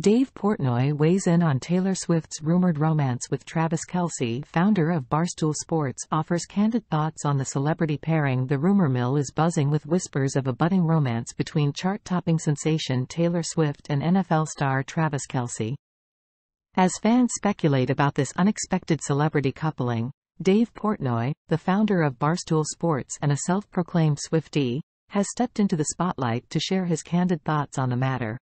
Dave Portnoy weighs in on Taylor Swift's rumored romance with Travis Kelce, founder of Barstool Sports, offers candid thoughts on the celebrity pairing. The rumor mill is buzzing with whispers of a budding romance between chart-topping sensation Taylor Swift and NFL star Travis Kelce. As fans speculate about this unexpected celebrity coupling, Dave Portnoy, the founder of Barstool Sports and a self-proclaimed Swiftie, has stepped into the spotlight to share his candid thoughts on the matter.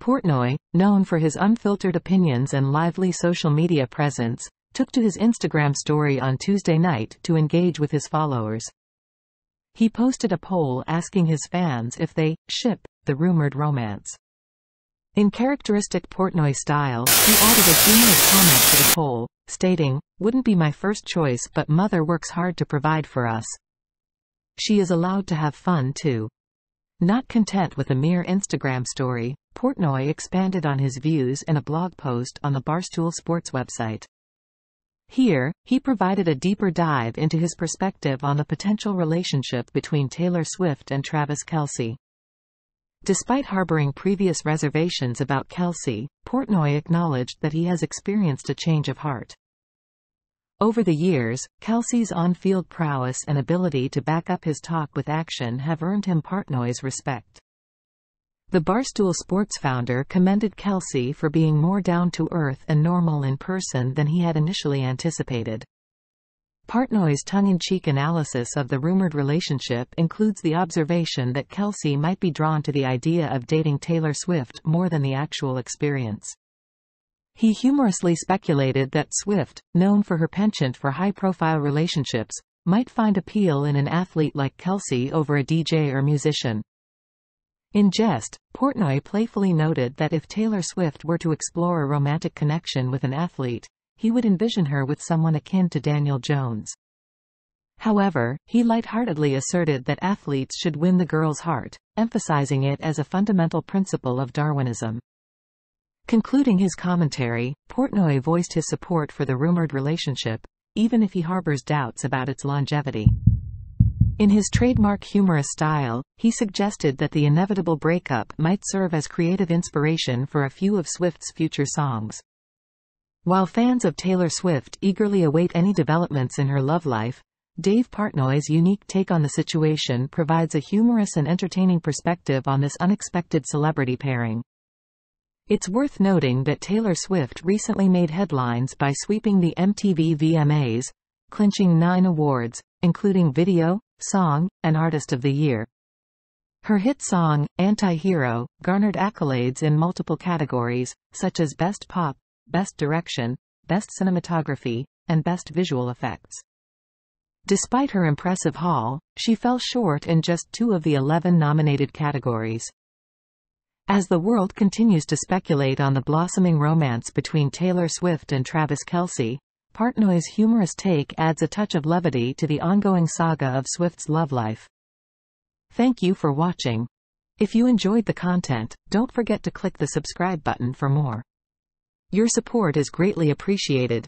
Portnoy, known for his unfiltered opinions and lively social media presence, took to his Instagram story on Tuesday night to engage with his followers. He posted a poll asking his fans if they ship the rumored romance. In characteristic Portnoy style, he added a humorous comment to the poll, stating, "Wouldn't be my first choice, but mother works hard to provide for us. She is allowed to have fun too." Not content with a mere Instagram story, Portnoy expanded on his views in a blog post on the Barstool Sports website. Here, he provided a deeper dive into his perspective on the potential relationship between Taylor Swift and Travis Kelce. Despite harboring previous reservations about Kelce, Portnoy acknowledged that he has experienced a change of heart. Over the years, Kelce's on-field prowess and ability to back up his talk with action have earned him Portnoy's respect. The Barstool Sports founder commended Kelce for being more down-to-earth and normal in person than he had initially anticipated. Portnoy's tongue-in-cheek analysis of the rumored relationship includes the observation that Kelce might be drawn to the idea of dating Taylor Swift more than the actual experience. He humorously speculated that Swift, known for her penchant for high-profile relationships, might find appeal in an athlete like Kelce over a DJ or musician. In jest, Portnoy playfully noted that if Taylor Swift were to explore a romantic connection with an athlete, he would envision her with someone akin to Daniel Jones. However, he lightheartedly asserted that athletes should win the girl's heart, emphasizing it as a fundamental principle of Darwinism. Concluding his commentary, Portnoy voiced his support for the rumored relationship, even if he harbors doubts about its longevity. In his trademark humorous style, he suggested that the inevitable breakup might serve as creative inspiration for a few of Swift's future songs. While fans of Taylor Swift eagerly await any developments in her love life, Dave Portnoy's unique take on the situation provides a humorous and entertaining perspective on this unexpected celebrity pairing. It's worth noting that Taylor Swift recently made headlines by sweeping the MTV VMAs, clinching 9 awards, including Video, Song, and Artist of the Year. Her hit song, Anti-Hero, garnered accolades in multiple categories, such as Best Pop, Best Direction, Best Cinematography, and Best Visual Effects. Despite her impressive haul, she fell short in just 2 of the 11 nominated categories. As the world continues to speculate on the blossoming romance between Taylor Swift and Travis Kelce, Portnoy's humorous take adds a touch of levity to the ongoing saga of Swift's love life. Thank you for watching. If you enjoyed the content, don't forget to click the subscribe button for more. Your support is greatly appreciated.